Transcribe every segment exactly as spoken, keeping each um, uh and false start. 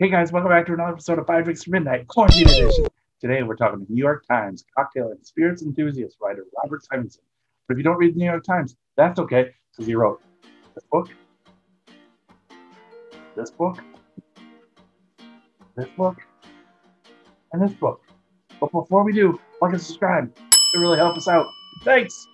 Hey guys, welcome back to another episode of Five Drinks for Midnight, Quarantine Edition. Today we're talking to New York Times cocktail and spirits enthusiast writer Robert Simonson. But if you don't read the New York Times, that's okay, because he wrote this book, this book, this book, and this book. But before we do, like and subscribe. It really helps us out. Thanks!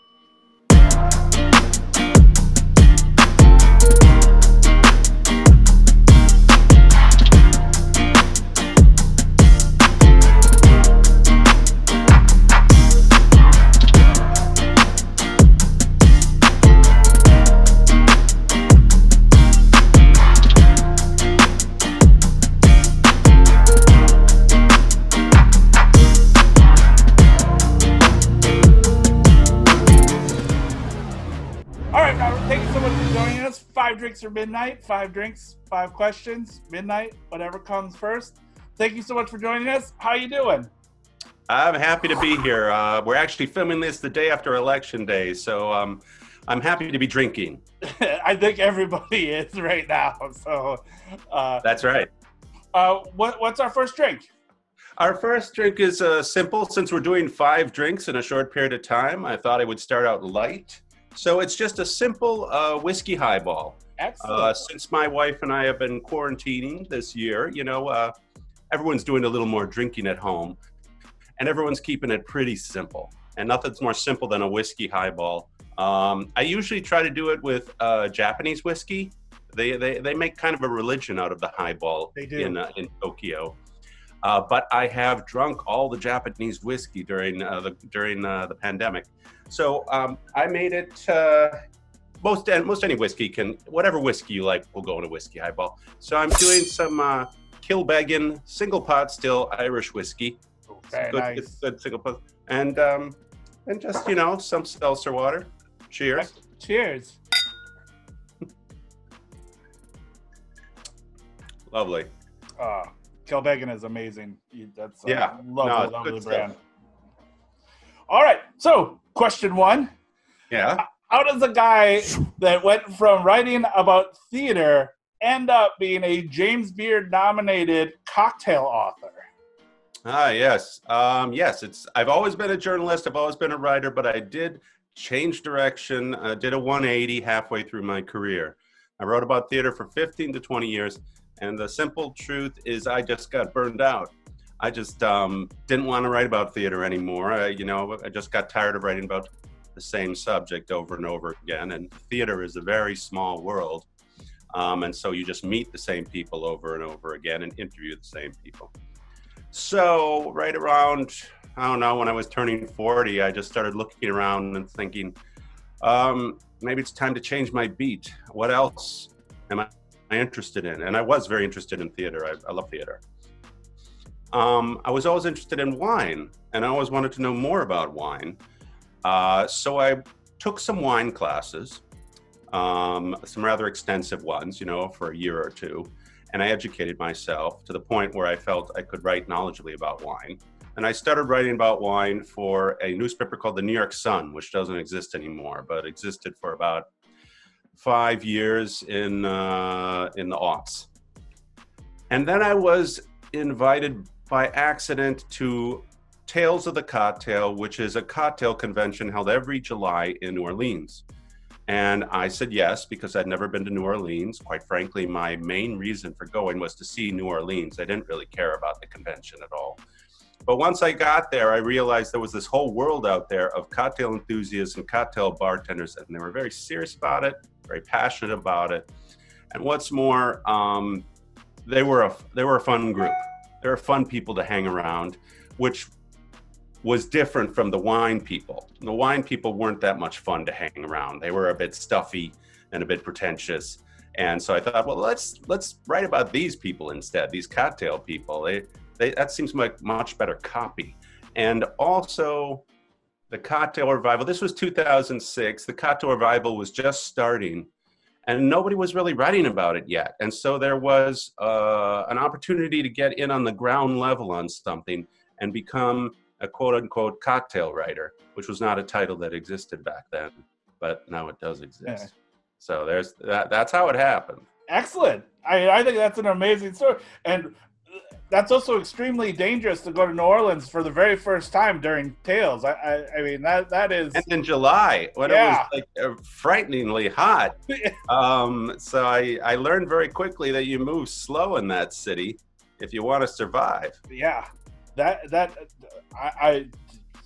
Five drinks or midnight, five drinks, five questions, midnight, whatever comes first. Thank you so much for joining us. How are you doing? I'm happy to be here. Uh, we're actually filming this the day after election day, so um, I'm happy to be drinking. I think everybody is right now. So uh, that's right. Uh, what, what's our first drink? Our first drink is uh, simple. Since we're doing five drinks in a short period of time, I thought I would start out light. So it's just a simple uh, whiskey highball. Excellent. Uh, since my wife and I have been quarantining this year, you know, uh, everyone's doing a little more drinking at home, and everyone's keeping it pretty simple. And nothing's more simple than a whiskey highball. Um, I usually try to do it with uh, Japanese whiskey. They, they they make kind of a religion out of the highball they do. in uh, in Tokyo. Uh, but I have drunk all the Japanese whiskey during uh, the during uh, the pandemic, so um, I made it. Uh, most most any whiskey can, whatever whiskey you like, will go in a whiskey highball. So I'm doing some uh, Kilbeggan single pot still Irish whiskey. Okay, good, nice. It's good single pot, and um, and just you know some seltzer water. Cheers! Cheers! Lovely. Uh. Kilbeggan is amazing. That's a yeah. lovely, no, lovely brand. Stuff. All right, so question one. Yeah. How does a guy that went from writing about theater end up being a James Beard nominated cocktail author? Ah, yes. Um, yes, it's. I've always been a journalist. I've always been a writer, but I did change direction. I did a one eighty halfway through my career. I wrote about theater for fifteen to twenty years. And the simple truth is I just got burned out. I just um, didn't want to write about theater anymore. I, you know, I just got tired of writing about the same subject over and over again. And theater is a very small world. Um, and so you just meet the same people over and over again and interview the same people. So right around, I don't know, when I was turning forty, I just started looking around and thinking, um, maybe it's time to change my beat. What else am I interested in? And I was very interested in theater. I, I love theater. Um, I was always interested in wine, and I always wanted to know more about wine. Uh, so I took some wine classes, um, some rather extensive ones, you know, for a year or two. And I educated myself to the point where I felt I could write knowledgeably about wine. And I started writing about wine for a newspaper called the New York Sun, which doesn't exist anymore, but existed for about five years in uh, in the aughts. And then I was invited by accident to Tales of the Cocktail, which is a cocktail convention held every July in New Orleans. And I said yes, because I'd never been to New Orleans. Quite frankly, my main reason for going was to see New Orleans. I didn't really care about the convention at all. But once I got there, I realized there was this whole world out there of cocktail enthusiasts and cocktail bartenders, and they were very serious about it, very passionate about it. And what's more, um, they were a they were a fun group. They were fun people to hang around, which was different from the wine people. The wine people weren't that much fun to hang around. They were a bit stuffy and a bit pretentious. And so I thought, well, let's let's write about these people instead, these cocktail people. They, They, that seems like much better copy. And also the cocktail revival, this was two thousand six, the cocktail revival was just starting and nobody was really writing about it yet. And so there was uh, an opportunity to get in on the ground level on something and become a quote unquote cocktail writer, which was not a title that existed back then, but now it does exist. Yeah. So there's that, that's how it happened. Excellent. I, I think that's an amazing story. And that's also extremely dangerous to go to New Orleans for the very first time during Tales. I, I, I mean, that that is... And in July, when yeah. it was like frighteningly hot. um, so I, I learned very quickly that you move slow in that city if you want to survive. Yeah, that, that, I, I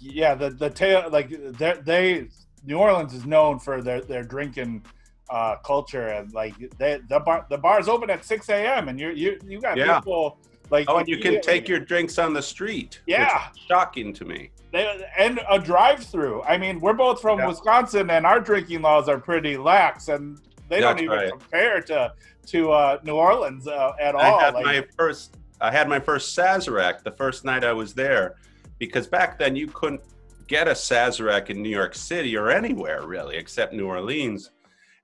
yeah, the, the Tale, like, they, they, New Orleans is known for their, their drinking uh, culture. And like, they, the, bar, the bar's open at six A M and you you you got yeah. people... Like, oh, and you can take your drinks on the street. Yeah. Which is shocking to me. They, and a drive-through. I mean, we're both from yeah. Wisconsin, and our drinking laws are pretty lax, and they That's don't even right. compare to to uh, New Orleans uh, at I all. Had like, my first, I had my first Sazerac the first night I was there, because back then you couldn't get a Sazerac in New York City or anywhere, really, except New Orleans.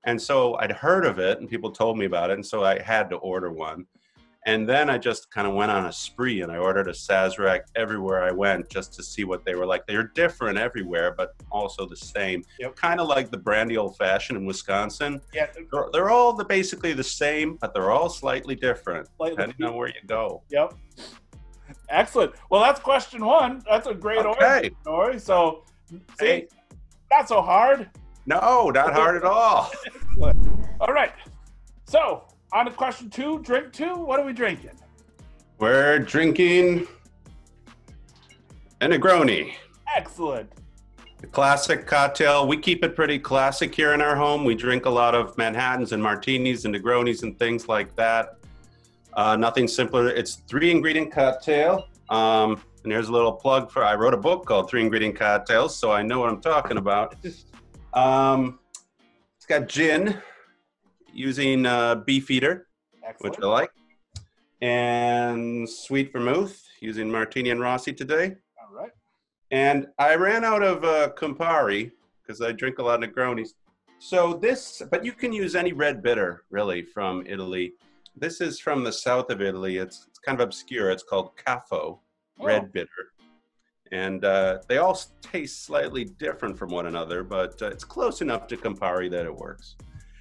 And so I'd heard of it, and people told me about it, and so I had to order one. And then I just kind of went on a spree, and I ordered a Sazerac everywhere I went just to see what they were like. They're different everywhere, but also the same. Yep. Kind of like the brandy old fashioned in Wisconsin. Yeah. They're, they're all the, basically the same, but they're all slightly different. Slightly depending different. on where you go. Yep. Excellent. Well, that's question one. That's a great okay. origin story. So, see, hey. not so hard. No, not hard at all. All right. So, on to question two, drink two. What are we drinking? We're drinking a Negroni. Excellent. The classic cocktail. We keep it pretty classic here in our home. We drink a lot of Manhattans and martinis and Negronis and things like that. Uh, nothing simpler. It's three-ingredient cocktail. Um, and here's a little plug for, I wrote a book called three-Ingredient Cocktails, so I know what I'm talking about. Um, it's got gin. Using uh, Beefeater, Excellent. which I like, and sweet vermouth, using Martini and Rossi today. All right. And I ran out of uh, Campari, because I drink a lot of Negronis. So this, but you can use any red bitter, really, from Italy. This is from the south of Italy. It's, it's kind of obscure. It's called Caffo, oh. red bitter. And uh, they all taste slightly different from one another, but uh, it's close enough to Campari that it works.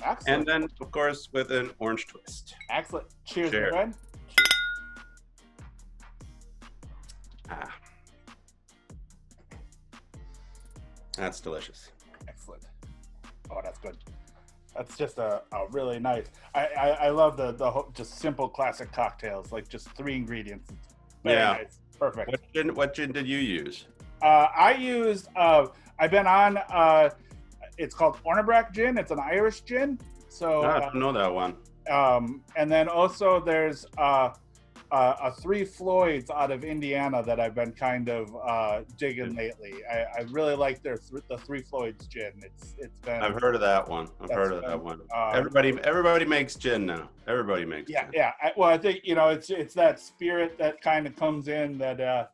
Excellent. And then, of course, with an orange twist. Excellent. Cheers, Cheers. friend. Ah. That's delicious. Excellent. Oh, that's good. That's just a, a really nice. I, I, I love the, the whole, just simple classic cocktails, like just three ingredients. Very yeah. Nice. Perfect. What gin, what gin did you use? Uh, I used, uh, I've been on... Uh, It's called Ornebrach gin. It's an Irish gin. So no, I don't uh, know that one. Um, and then also there's uh, uh, a Three Floyds out of Indiana that I've been kind of uh, digging lately. I, I really like their th the Three Floyds gin. It's it's been. I've heard of that one. I've heard of been, that one. Um, everybody everybody makes gin now. Everybody makes. Yeah, gin. yeah. I, well, I think you know it's it's that spirit that kind of comes in that uh,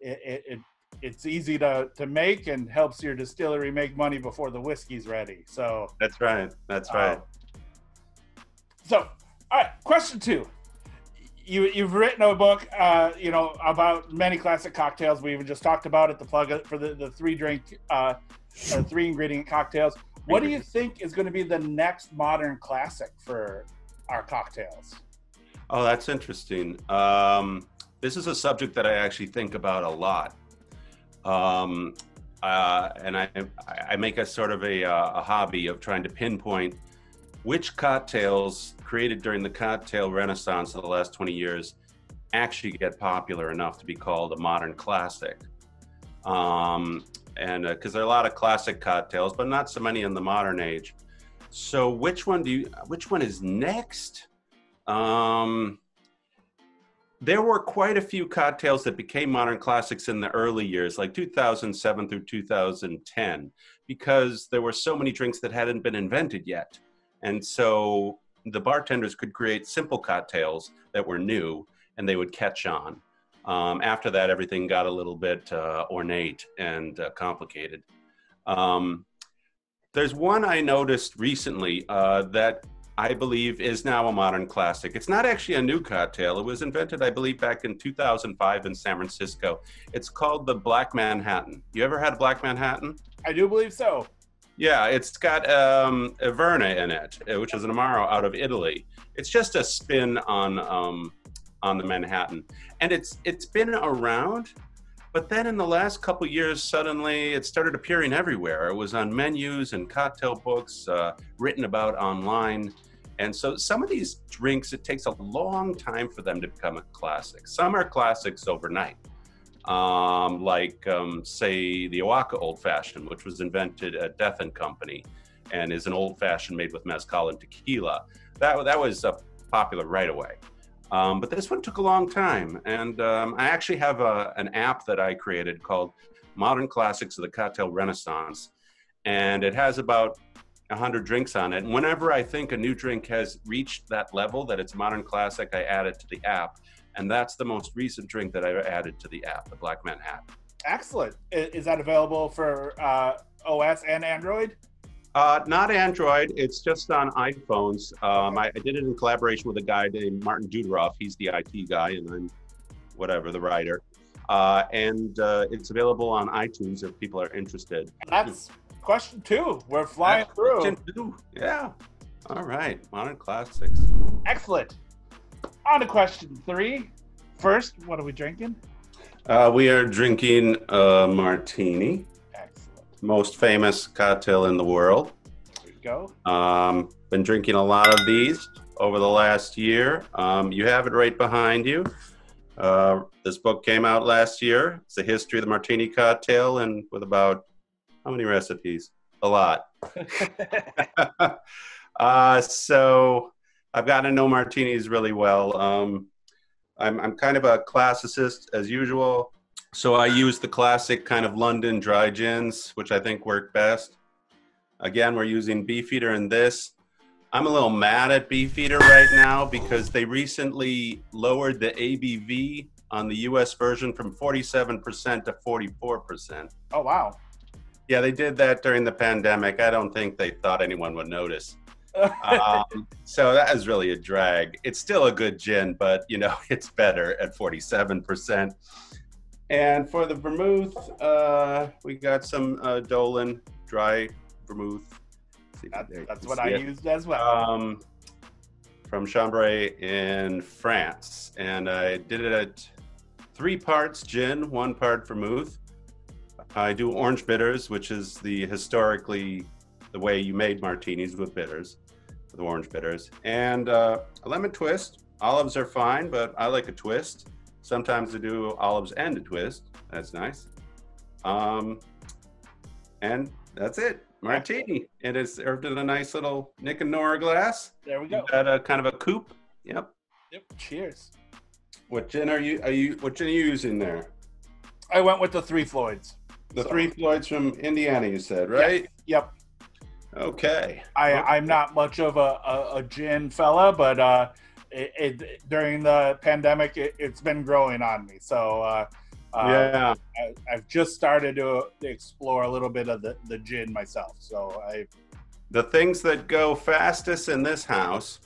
it. it, it it's easy to, to make and helps your distillery make money before the whiskey's ready. So that's right. That's right. Um, so, all right. Question two, you, you've written a book, uh, you know, about many classic cocktails. We even just talked about it, the plug for the, the three drink, uh, or three ingredient cocktails. What do you think is going to be the next modern classic for our cocktails? Oh, that's interesting. Um, this is a subject that I actually think about a lot. Um, uh, and I, I make a sort of a, uh, a hobby of trying to pinpoint which cocktails created during the cocktail renaissance of the last twenty years actually get popular enough to be called a modern classic. Um, and because uh, there are a lot of classic cocktails, but not so many in the modern age. So which one do you, which one is next? Um, There were quite a few cocktails that became modern classics in the early years, like two thousand seven through two thousand ten, because there were so many drinks that hadn't been invented yet. And so the bartenders could create simple cocktails that were new and they would catch on. Um, after that, everything got a little bit uh, ornate and uh, complicated. Um, there's one I noticed recently uh, that I believe is now a modern classic. It's not actually a new cocktail. It was invented, I believe, back in two thousand five in San Francisco. It's called the Black Manhattan. You ever had a Black Manhattan? I do believe so. Yeah, it's got um, Averna in it, which is an Amaro out of Italy. It's just a spin on um, on the Manhattan, and it's it's been around, but then in the last couple years, suddenly it started appearing everywhere. It was on menus and cocktail books, uh, written about online, and so some of these drinks, it takes a long time for them to become a classic. Some are classics overnight. Um, like, um, say, the Oaxaca Old Fashioned, which was invented at Death and Company and is an Old Fashioned made with mezcal and tequila. That, that was uh, popular right away. Um, but this one took a long time. And um, I actually have a, an app that I created called Modern Classics of the Cocktail Renaissance. And it has about a hundred drinks on it. And whenever I think a new drink has reached that level, that it's modern classic, I add it to the app. And that's the most recent drink that I've added to the app, the Black Manhattan. Excellent. Is that available for uh, O S and Android? Uh, not Android, it's just on iPhones. Um, I, I did it in collaboration with a guy named Martin Duderoff. He's the I T guy and I'm whatever, the writer. Uh, and uh, it's available on iTunes if people are interested. That's question two, we're flying that's through. Question two, yeah. All right, modern classics. Excellent. On to question three. First, what are we drinking? Uh, we are drinking a martini. Excellent. Most famous cocktail in the world. There you go. Um, been drinking a lot of these over the last year. Um, you have it right behind you. Uh, this book came out last year. It's a history of the martini cocktail, and with about how many recipes? A lot. uh, so... I've gotten to know martinis really well. Um, I'm, I'm kind of a classicist as usual. So I use the classic kind of London dry gins, which I think work best. Again, we're using Beefeater in this. I'm a little mad at Beefeater right now because they recently lowered the A B V on the U S version from forty-seven percent to forty-four percent. Oh, wow. Yeah, they did that during the pandemic. I don't think they thought anyone would notice. um, so that is really a drag. It's still a good gin, but you know, it's better at forty-seven percent. And for the vermouth, uh, we got some uh, Dolan dry vermouth. That's, that's what I it. used as well. Um, from Chambéry in France. And I did it at three parts gin, one part vermouth. I do orange bitters, which is the historically the way you made martinis with bitters. The orange bitters and uh, a lemon twist. Olives are fine, but I like a twist. Sometimes I do olives and a twist. That's nice. Um, and that's it. Martini. And it's served in a nice little Nick and Nora glass. There we go. You got a kind of a coupe. Yep. Yep. Cheers. What gin are you? Are you? What gin are you using there? I went with the Three Floyds. The so. Three Floyds from Indiana, you said, right? Yep. yep. Okay. I, okay. I'm not much of a, a, a gin fella, but uh, it, it, during the pandemic, it, it's been growing on me. So uh, yeah. um, I, I've just started to explore a little bit of the, the gin myself. So I, the things that go fastest in this house,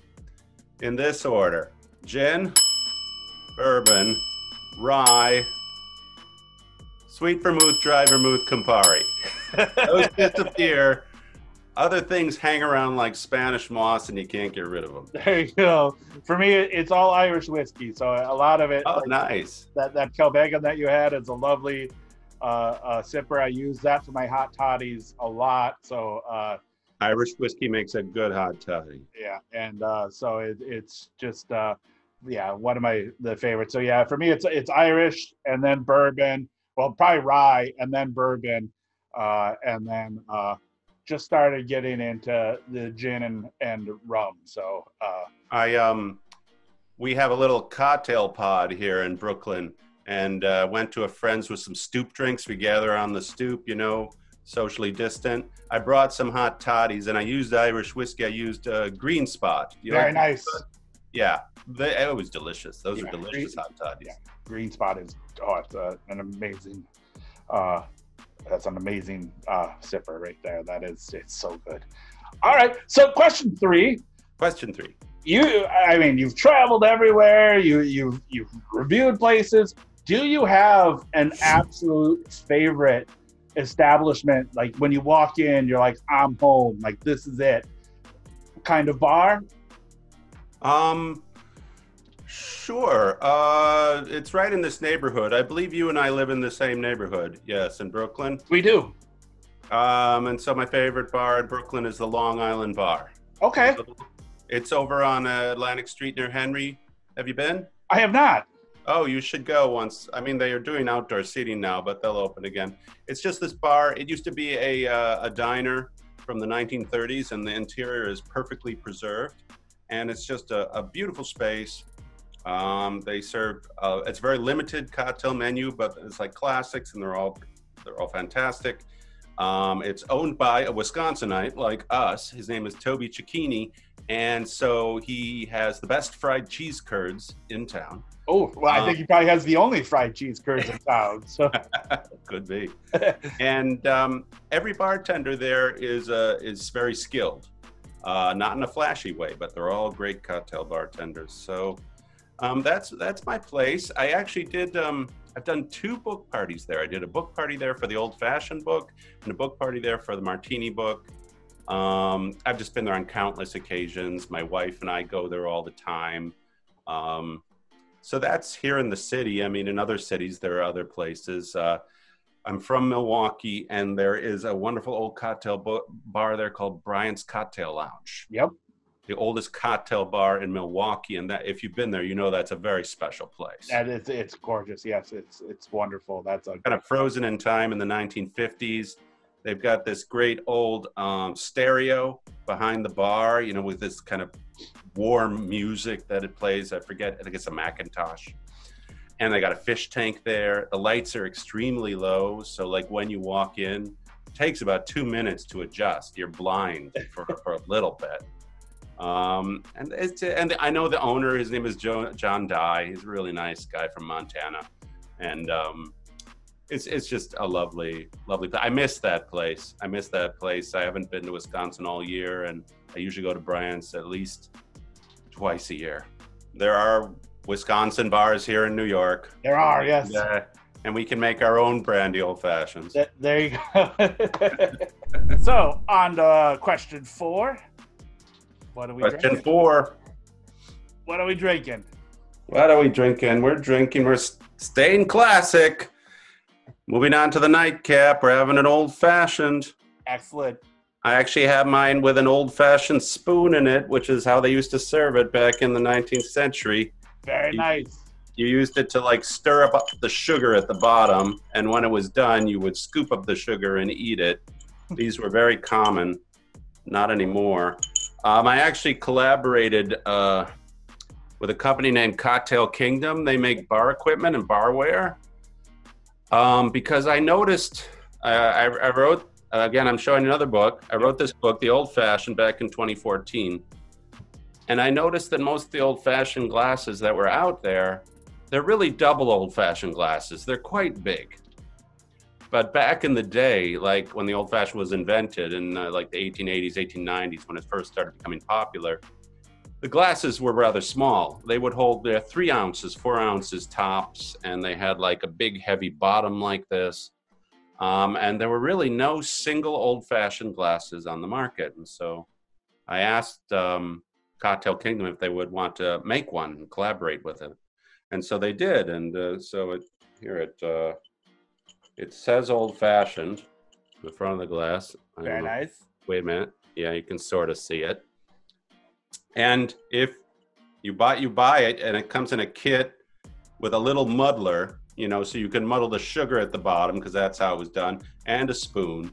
in this order, gin, bourbon, rye, sweet vermouth, dry vermouth, Campari. Those disappear. Other things hang around like Spanish moss and you can't get rid of them. There you go. For me, it's all Irish whiskey. So a lot of it. Oh, like nice. That, that Kelbegan that you had is a lovely uh, uh, sipper. I use that for my hot toddies a lot. So uh, Irish whiskey makes a good hot toddy. Yeah. And uh, so it, it's just, uh, yeah, one of my the favorites. So yeah, for me, it's, it's Irish and then bourbon. Well, probably rye and then bourbon uh, and then uh, just started getting into the gin and, and rum. So uh, I um, we have a little cocktail pod here in Brooklyn and uh, went to a friend's with some stoop drinks. We gather on the stoop, you know, socially distant. I brought some hot toddies and I used Irish whiskey. I used uh, Green Spot. You Very know, nice. Yeah, they, it was delicious. Those yeah, are delicious green, hot toddies. Yeah. Green Spot is oh, it's, uh, an amazing uh, That's an amazing uh, sipper right there. That is, it's so good. All right, so question three. Question three. You, I mean, you've traveled everywhere. You, you've, you've reviewed places. Do you have an absolute favorite establishment, like when you walk in, you're like, I'm home, like this is it, kind of bar? Um, sure. Uh, it's right in this neighborhood. I believe you and I live in the same neighborhood. Yes, in Brooklyn. We do. Um, and so my favorite bar in Brooklyn is the Long Island Bar. Okay. It's over on Atlantic Street near Henry. Have you been? I have not. Oh, you should go once. I mean, they are doing outdoor seating now, but they'll open again. It's just this bar. It used to be a, uh, a diner from the nineteen thirties, and the interior is perfectly preserved. And it's just a, a beautiful space. Um, they serve, uh, it's a very limited cocktail menu, but it's like classics, and they're all, they're all fantastic. Um, it's owned by a Wisconsinite like us. His name is Toby Cecchini. And so he has the best fried cheese curds in town. Oh, well, um, I think he probably has the only fried cheese curds in town. So. Could be. And um, every bartender there is, uh, is very skilled. Uh, not in a flashy way, but they're all great cocktail bartenders. So um, that's, that's my place. I actually did... Um, I've done two book parties there. I did a book party there for the old-fashioned book and a book party there for the martini book. Um, I've just been there on countless occasions. My wife and I go there all the time. Um, so that's here in the city. I mean, in other cities, there are other places. Uh, I'm from Milwaukee, and there is a wonderful old cocktail bar there called Bryant's Cocktail Lounge. Yep. The oldest cocktail bar in Milwaukee, and that if you've been there, you know that's a very special place. That is, it's gorgeous. Yes, it's it's wonderful. That's a kind of frozen in time in the nineteen fifties. They've got this great old um, stereo behind the bar, you know, with this kind of warm music that it plays. I forget. I think it's a Macintosh, and they got a fish tank there. The lights are extremely low, so like when you walk in, it takes about two minutes to adjust. You're blind for, for a little bit. Um, and it's, and I know the owner, his name is Joe, John Dye. He's a really nice guy from Montana. And, um, it's, it's just a lovely, lovely place. I miss that place. I miss that place. I haven't been to Wisconsin all year, and I usually go to Bryant's at least twice a year. There are Wisconsin bars here in New York. There are, yes. And, uh, and we can make our own brandy old fashions. Th- there you go. So on to question four. What are we Question drinking? four. What are we drinking? What are we drinking? We're drinking. We're staying classic. Moving on to the nightcap. We're having an old-fashioned. Excellent. I actually have mine with an old-fashioned spoon in it, which is how they used to serve it back in the nineteenth century. Very you, nice. You used it to, like, stir up the sugar at the bottom, and when it was done, you would scoop up the sugar and eat it. These were very common. Not anymore. Um, I actually collaborated uh, with a company named Cocktail Kingdom. They make bar equipment and barware. Um, because I noticed, uh, I, I wrote, uh, again, I'm showing another book. I wrote this book, The Old-Fashioned, back in twenty fourteen. And I noticed that most of the old-fashioned glasses that were out there, they're really double old-fashioned glasses. They're quite big. But back in the day, like when the old-fashioned was invented in uh, like the eighteen eighties, eighteen nineties, when it first started becoming popular, the glasses were rather small. They would hold their three ounces, four ounces tops, and they had like a big heavy bottom like this. Um, and there were really no single old-fashioned glasses on the market. And so I asked um, Cocktail Kingdom if they would want to make one and collaborate with it. And so they did. And uh, so it, here it... Uh, It says old-fashioned in the front of the glass. Very nice. Wait a minute. Yeah, you can sort of see it. And if you buy, you buy it, and it comes in a kit with a little muddler, you know, so you can muddle the sugar at the bottom, because that's how it was done, and a spoon.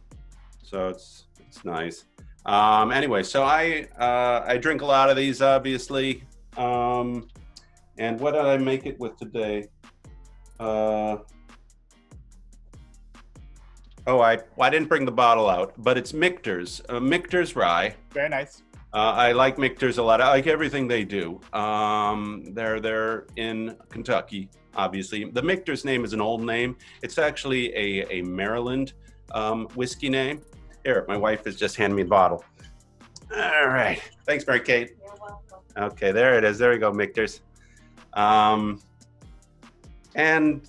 So it's it's nice. Um, anyway, so I uh, I drink a lot of these, obviously. Um, and what did I make it with today? Uh... Oh, I, I didn't bring the bottle out, but it's Michter's, uh, Michter's Rye. Very nice. Uh, I like Michter's a lot. I like everything they do. Um, they're, they're in Kentucky, obviously. The Michter's name is an old name. It's actually a, a Maryland um, whiskey name. Here, my wife has just handed me the bottle. All right. Thanks, Mary Kate. You're welcome. Okay, there it is. There we go, Michter's. Um, and...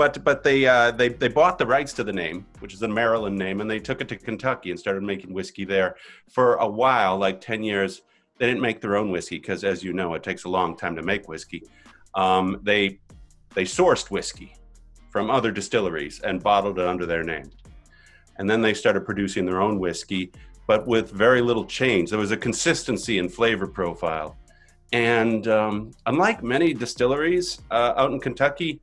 But but they uh, they they bought the rights to the name, which is a Maryland name, and they took it to Kentucky and started making whiskey there for a while, like ten years. They didn't make their own whiskey because, as you know, it takes a long time to make whiskey. Um, they they sourced whiskey from other distilleries and bottled it under their name, and then they started producing their own whiskey, but with very little change. There was a consistency in flavor profile, and um, unlike many distilleries uh, out in Kentucky.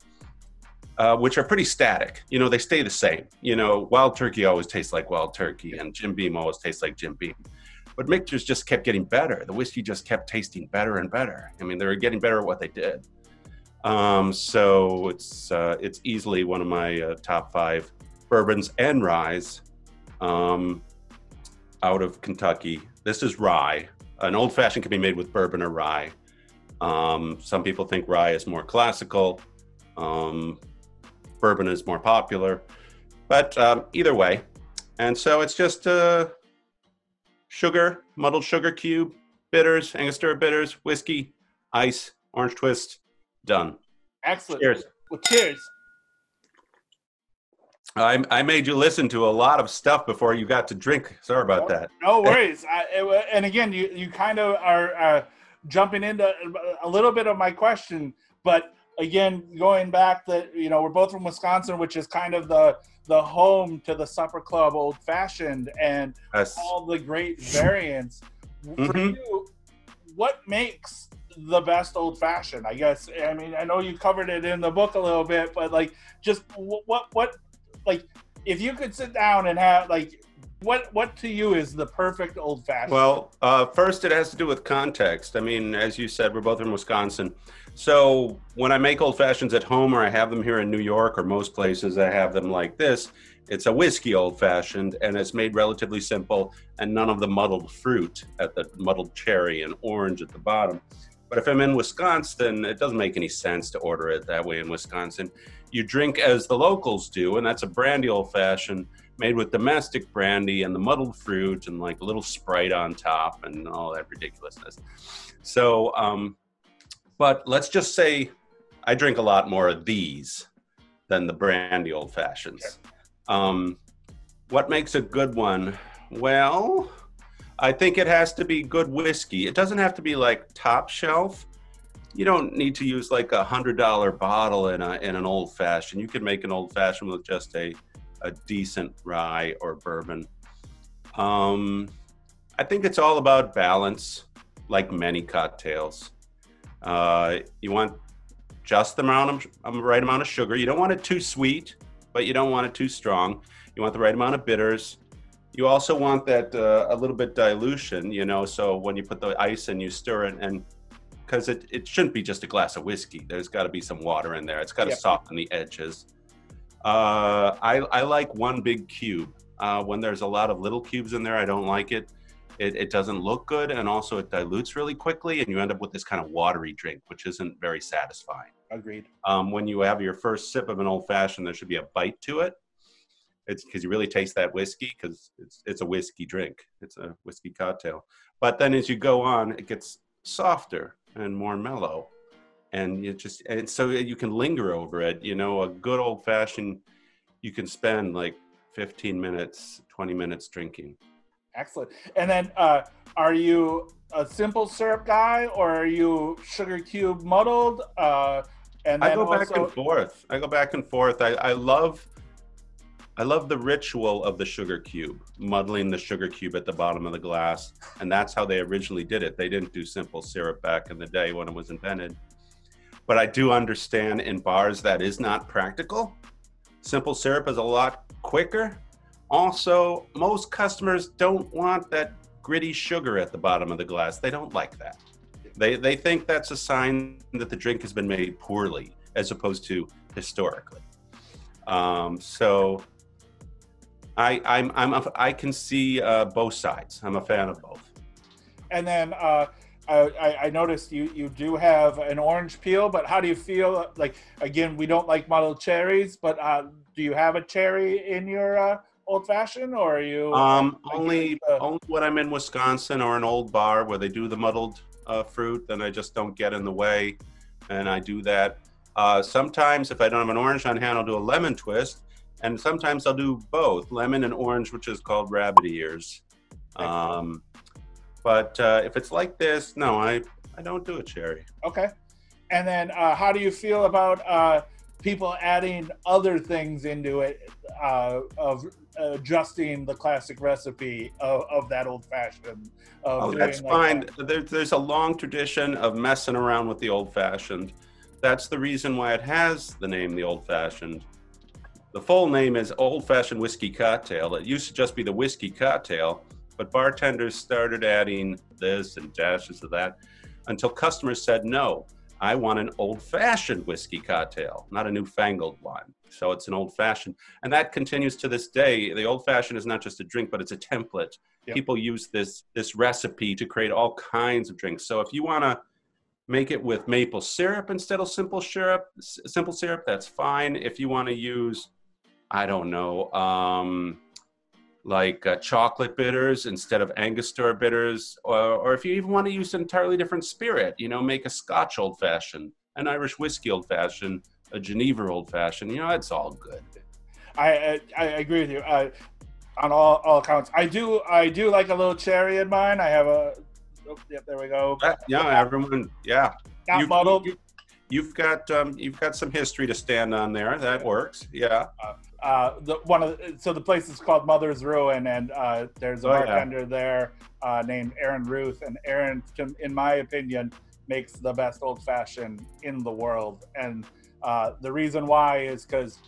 Uh, which are pretty static. You know, they stay the same. You know, Wild Turkey always tastes like Wild Turkey, and Jim Beam always tastes like Jim Beam. But Michter's just kept getting better. The whiskey just kept tasting better and better. I mean, they were getting better at what they did. Um, so it's uh, it's easily one of my uh, top five bourbons and ryes um, out of Kentucky. This is rye. An old-fashioned can be made with bourbon or rye. Um, some people think rye is more classical. Um, Bourbon is more popular, but um, either way. And so it's just uh, sugar, muddled sugar cube, bitters, Angostura bitters, whiskey, ice, orange twist, done. Excellent. Cheers. Well, cheers. I, I made you listen to a lot of stuff before you got to drink. Sorry about oh, that. No worries. I, and again, you, you kind of are uh, jumping into a little bit of my question, but again, going back that, you know, we're both from Wisconsin, which is kind of the the home to the supper club old fashioned and yes. all the great variants. Mm-hmm. For you, what makes the best old fashioned? I guess, I mean, I know you covered it in the book a little bit, but like, just what, what, like, if you could sit down and have, like, what, what to you is the perfect old fashioned? Well, uh, first it has to do with context. I mean, as you said, we're both from Wisconsin. So when I make old fashions at home, or I have them here in New York, or most places I have them like this, it's a whiskey old fashioned, and it's made relatively simple, and none of the muddled fruit at the muddled cherry and orange at the bottom. But if I'm in Wisconsin, it doesn't make any sense to order it that way in Wisconsin. You drink as the locals do, and that's a brandy old fashioned made with domestic brandy and the muddled fruit and like a little Sprite on top and all that ridiculousness. So, um, but let's just say I drink a lot more of these than the brandy old fashions. Um, what makes a good one? Well, I think it has to be good whiskey. It doesn't have to be like top shelf. You don't need to use like a one hundred dollar bottle in, a, in an old fashioned. You can make an old fashioned with just a, a decent rye or bourbon. Um, I think it's all about balance, like many cocktails. Uh, you want just the amount of, um, right amount of sugar. You don't want it too sweet, but you don't want it too strong. You want the right amount of bitters. You also want that uh, a little bit dilution, you know, so when you put the ice in, you stir it, and because it, it shouldn't be just a glass of whiskey. There's got to be some water in there. It's got to yep. soften the edges. Uh, I, I like one big cube. Uh, when there's a lot of little cubes in there, I don't like it. It, it doesn't look good, and also it dilutes really quickly, and you end up with this kind of watery drink, which isn't very satisfying. Agreed. Um, when you have your first sip of an old-fashioned, there should be a bite to it. It's because you really taste that whiskey, because it's, it's a whiskey drink. It's a whiskey cocktail. But then as you go on, it gets softer and more mellow, and you just and so you can linger over it. You know, a good old-fashioned, you can spend like fifteen minutes, twenty minutes drinking. Excellent. And then uh, are you a simple syrup guy, or are you sugar cube muddled? Uh, and then I go also... back and forth. I go back and forth. I, I love I love the ritual of the sugar cube, muddling the sugar cube at the bottom of the glass. And that's how they originally did it. They didn't do simple syrup back in the day when it was invented. But I do understand in bars that is not practical. Simple syrup is a lot quicker. Also, most customers don't want that gritty sugar at the bottom of the glass. They don't like that. They, they think that's a sign that the drink has been made poorly, as opposed to historically. Um, so I, I'm, I'm a, I can see uh, both sides. I'm a fan of both. And then uh, I, I noticed you, you do have an orange peel, but how do you feel? Like, again, we don't like muddled cherries, but uh, do you have a cherry in your... Uh, old fashioned, or are you? Um, only, uh, only when I'm in Wisconsin or an old bar where they do the muddled uh, fruit, then I just don't get in the way, and I do that. Uh, sometimes if I don't have an orange on hand, I'll do a lemon twist. And sometimes I'll do both, lemon and orange, which is called rabbit ears. Um, but uh, if it's like this, no, I, I don't do a cherry. Okay. And then uh, how do you feel about uh, people adding other things into it, uh, of adjusting the classic recipe of, of that old fashioned? Oh, that's like fine. That. There, there's a long tradition of messing around with the old fashioned. That's the reason why it has the name the old fashioned. The full name is Old-Fashioned Whiskey Cocktail. It used to just be the Whiskey Cocktail, but bartenders started adding this and dashes of that until customers said, no, I want an old-fashioned whiskey cocktail, not a newfangled one. So it's an old-fashioned. And that continues to this day. The old-fashioned is not just a drink, but it's a template. Yep. People use this, this recipe to create all kinds of drinks. So if you want to make it with maple syrup instead of simple syrup, simple syrup, that's fine. If you want to use, I don't know, um, like uh, chocolate bitters instead of Angostura bitters, or, or if you even want to use an entirely different spirit, you know, make a Scotch Old Fashioned, an Irish whiskey Old Fashioned, a Geneva Old Fashioned, you know, it's all good. I I, I agree with you uh, on all, all accounts. I do I do like a little cherry in mine. I have a, oh, yep, there we go. That, yeah, everyone, yeah. Got you, muddled. You, you've got um, you've got some history to stand on there. That works, yeah. Uh, Uh, the, one of the, so the place is called Mother's Ruin, and uh, there's a oh, bartender yeah. there uh, named Aaron Ruth, and Aaron, in my opinion, makes the best old fashioned in the world. And uh, the reason why is because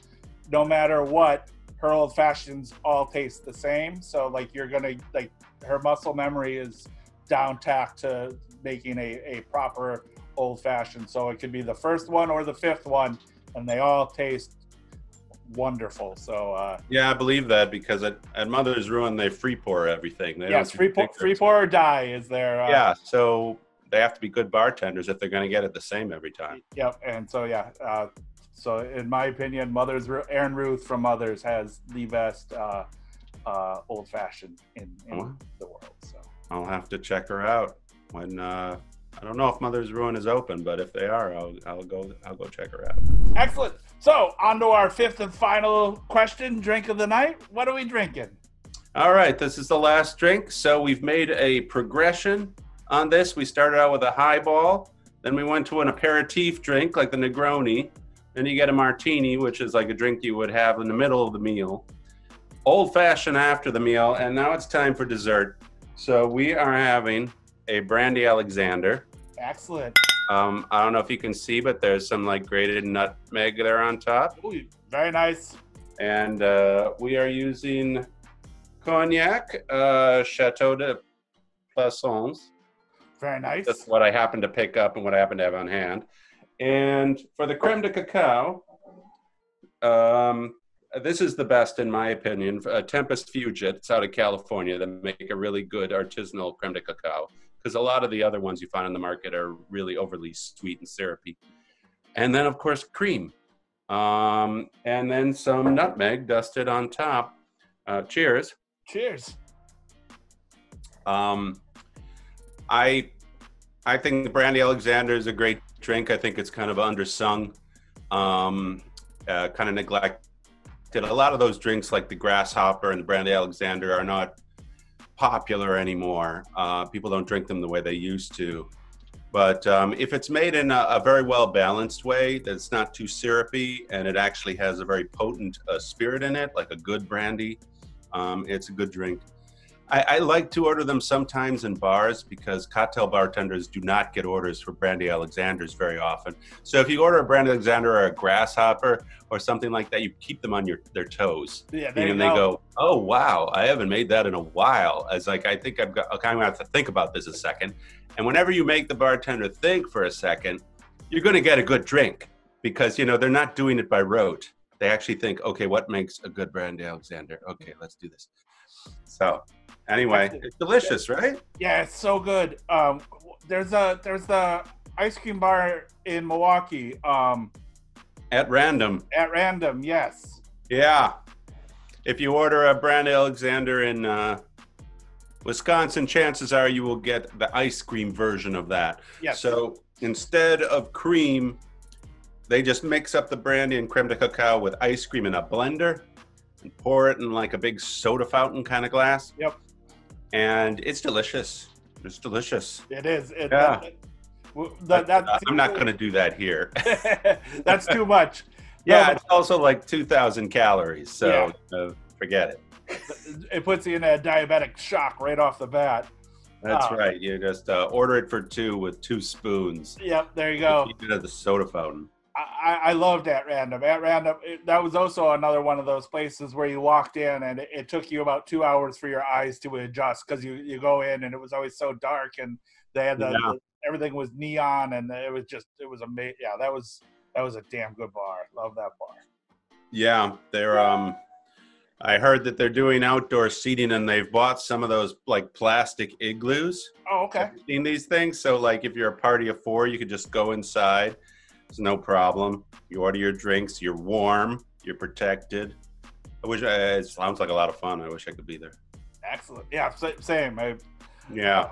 no matter what, her old fashions all taste the same. So like you're gonna like her muscle memory is down tack to making a, a proper old fashioned. So it could be the first one or the fifth one, and they all taste wonderful. So uh yeah, I believe that, because at, at Mother's Ruin they free pour everything. They yes, free pour, free pour or die is their uh, yeah, so they have to be good bartenders if they're going to get it the same every time. Yep. And so yeah, uh so in my opinion, Mother's Aaron Ruth from Mother's has the best uh uh old fashioned in, in oh. the world. So I'll have to check her out when uh I don't know if Mother's Ruin is open, but if they are, I'll, I'll go I'll go check her out. Excellent. So on to our fifth and final question, drink of the night. What are we drinking? All right, this is the last drink. So we've made a progression on this. We started out with a highball, then we went to an aperitif drink like the Negroni, then you get a martini, which is like a drink you would have in the middle of the meal, old-fashioned after the meal, and now it's time for dessert. So we are having a Brandy Alexander. Excellent. Um, I don't know if you can see, but there's some like grated nutmeg there on top. Ooh, very nice. And uh, we are using cognac, uh, Château de Passons. Very nice. That's what I happen to pick up and what I happen to have on hand. And for the creme de cacao, um, this is the best, in my opinion. Uh, Tempest Fugit, it's out of California, that make a really good artisanal creme de cacao, because a lot of the other ones you find on the market are really overly sweet and syrupy. And then, of course, cream. Um, and then some nutmeg dusted on top. Uh, cheers. Cheers. Um, I, I think the Brandy Alexander is a great drink. I think it's kind of undersung, um, uh, kind of neglected. A lot of those drinks like the Grasshopper and the Brandy Alexander are not popular anymore. Uh, people don't drink them the way they used to. But um, if it's made in a, a very well-balanced way, that's not too syrupy, and it actually has a very potent uh, spirit in it, like a good brandy, um, it's a good drink. I, I like to order them sometimes in bars, because cocktail bartenders do not get orders for Brandy Alexanders very often. So if you order a Brandy Alexander or a Grasshopper or something like that, you keep them on your their toes. Yeah, there you know, and they go, oh, wow, I haven't made that in a while. It's like, I think I've got, okay, I'm gonna have to think about this a second. And whenever you make the bartender think for a second, you're gonna get a good drink, because you know they're not doing it by rote. They actually think, okay, what makes a good Brandy Alexander? Okay, let's do this. So. Anyway, it's delicious, right? Yeah, it's so good. Um, there's a there's the ice cream bar in Milwaukee. Um, At Random. At Random, yes. Yeah. If you order a Brandy Alexander in uh, Wisconsin, chances are you will get the ice cream version of that. Yes. So instead of cream, They just mix up the brandy and creme de cacao with ice cream in a blender and pour it in like a big soda fountain kind of glass. Yep. And it's delicious. It's delicious. It is. It, yeah. That, that, that, uh, I'm not going to do that here. That's too much. Yeah, no, it's also like two thousand calories, so yeah. uh, forget it. It puts you in a diabetic shock right off the bat. That's um, right. You just uh, order it for two with two spoons. Yep, there you go. Keep it at the soda fountain. I, I loved At Random. At Random, it, that was also another one of those places where you walked in and it, it took you about two hours for your eyes to adjust, because you, you go in and it was always so dark, and they had the, yeah. the, everything was neon, and it was just, it was amazing. Yeah, that was, that was a damn good bar. Love that bar. Yeah, they're, um, I heard that they're doing outdoor seating, and they've bought some of those like plastic igloos. Oh, okay. Have you seen these things? So like if you're a party of four, you could just go inside. It's no problem. You order your drinks, you're warm, you're protected. I wish I, it sounds like a lot of fun. I wish I could be there. Excellent. Yeah, same. I, yeah. Uh,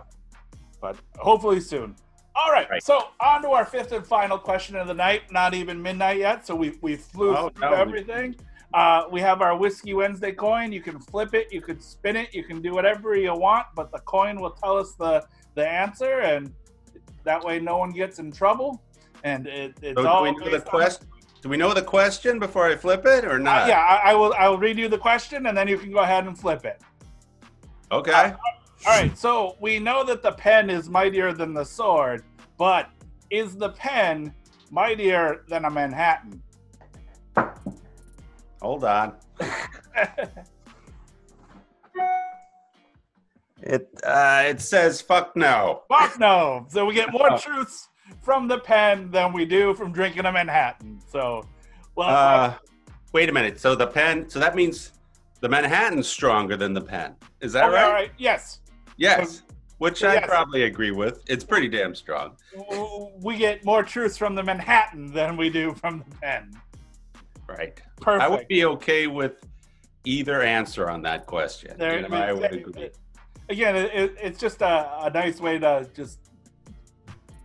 but hopefully soon. All right, right, so on to our fifth and final question of the night. Not even midnight yet, so we, we flew oh, through no, everything. We... Uh, we have our Whiskey Wednesday coin. You can flip it, you can spin it, you can do whatever you want, but the coin will tell us the, the answer, and that way no one gets in trouble. And it, it's so all do we, know the quest do we know the question before I flip it or not? Uh, yeah, I, I will I'll read you the question, and then you can go ahead and flip it. Okay. Uh, all right, so we know that the pen is mightier than the sword, but is the pen mightier than a Manhattan? Hold on. it uh, it says fuck no. Fuck no. So we get more truths from the pen than we do from drinking a Manhattan. So, well, uh, wait a minute. So the pen, so that means the Manhattan's stronger than the pen. Is that okay, right? All right? Yes. Yes. Which yes. I probably agree with. It's pretty damn strong. We get more truths from the Manhattan than we do from the pen. Right. Perfect. I would be okay with either answer on that question. There, you know, I would agree. Again, it, it's just a, a nice way to just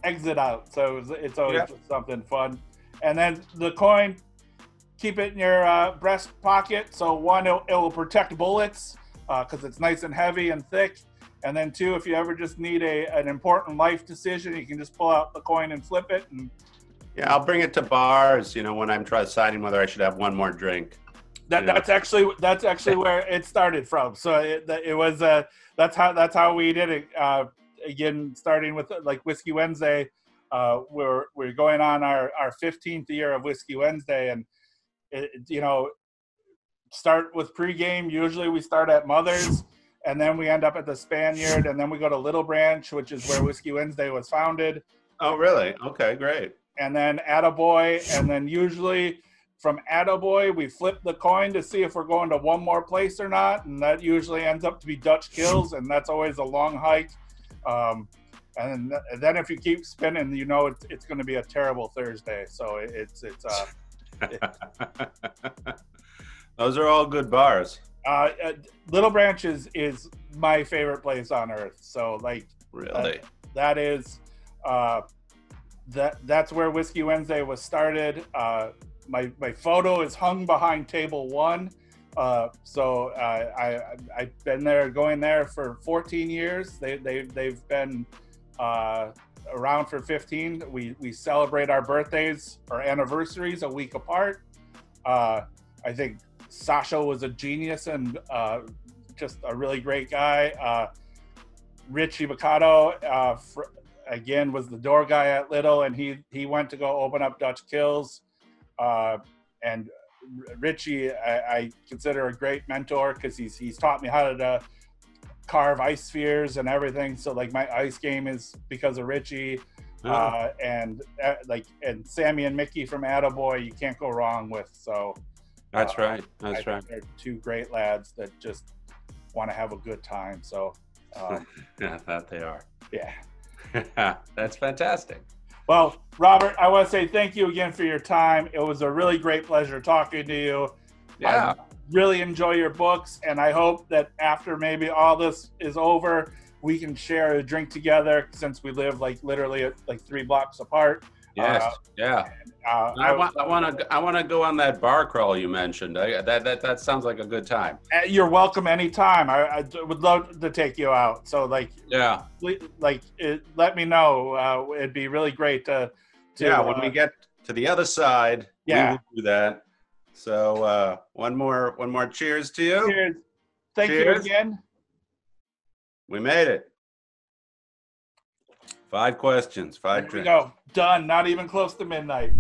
exit out, so it's always yep. just something fun. And then the coin, keep it in your uh, breast pocket. So one, it, it will protect bullets because uh, it's nice and heavy and thick. And then two, if you ever just need a an important life decision, you can just pull out the coin and flip it. And yeah, I'll bring it to bars. You know, when I'm trying deciding whether I should have one more drink. That, that's know? actually that's actually where it started from. So it, it was uh, that's how that's how we did it. Uh, Again, starting with like Whiskey Wednesday, uh, we're we're going on our, our fifteenth year of Whiskey Wednesday, and it, you know, start with pregame. Usually we start at Mother's, and then we end up at the Spaniard, and then we go to Little Branch, which is where Whiskey Wednesday was founded. Oh, really? Okay, great. And then Attaboy, and then usually from Attaboy we flip the coin to see if we're going to one more place or not, and that usually ends up to be Dutch Kills, and that's always a long hike. Um, and then, and then if you keep spinning, you know it's, it's going to be a terrible Thursday. So it, it's it's. Uh, it, Those are all good bars. Uh, uh, Little Branch is, is my favorite place on earth. So like really, that, that is uh, that that's where Whiskey Wednesday was started. Uh, my my photo is hung behind table one. Uh, so uh, I, I've been there, going there for fourteen years. They, they, they've been uh, around for fifteen. We, we celebrate our birthdays or anniversaries a week apart. Uh, I think Sasha was a genius and uh, just a really great guy. Uh, Richie Bucatto, uh, for, again, was the door guy at Little, and he, he went to go open up Dutch Kills. Uh, and Richie, I, I consider a great mentor because he's he's taught me how to uh, carve ice spheres and everything. So like my ice game is because of Richie, oh. uh, and uh, like and Sammy and Mickey from Attaboy, you can't go wrong with. So that's uh, right, that's I think right. They're two great lads that just want to have a good time. So um, yeah, that they are. Yeah, that's fantastic. Well, Robert, I want to say thank you again for your time. It was a really great pleasure talking to you. Yeah. I really enjoy your books, and I hope that after maybe all this is over, we can share a drink together, since we live like literally like three blocks apart. Yes. Uh, yeah. And, uh, I, I want. I want to. I want to go on that bar crawl you mentioned. I, that that that sounds like a good time. You're welcome anytime. I, I would love to take you out. So like. Yeah. Like, it, let me know. Uh, it'd be really great to. to yeah. When uh, we get to the other side, yeah, we will do that. So uh, one more. One more. Cheers to you. Cheers. Thank cheers. you again. We made it. Five questions, five drinks. There we go. Done. Not even close to midnight.